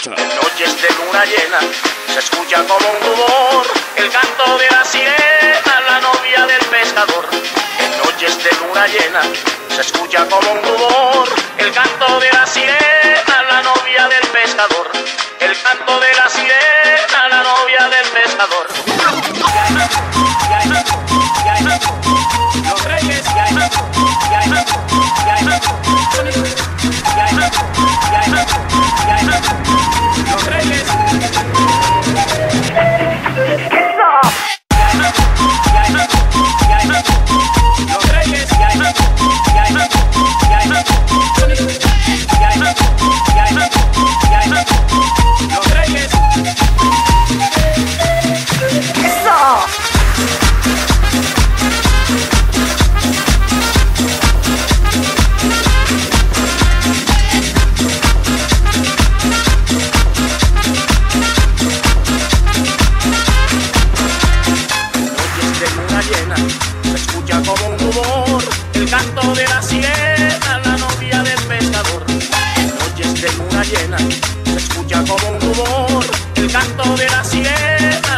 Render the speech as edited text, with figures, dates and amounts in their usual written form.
escucha? En noches de luna llena se escucha como un rumor el canto de la sirena, la novia del pescador. En noches de luna llena se escucha como un rumor el canto de la sirena, la novia del pescador. El canto de la sirena, la novia del pescador. Los reyes canto de la sirena, la novia del pescador. En noches de luna llena se escucha como un rumor el canto de la sirena.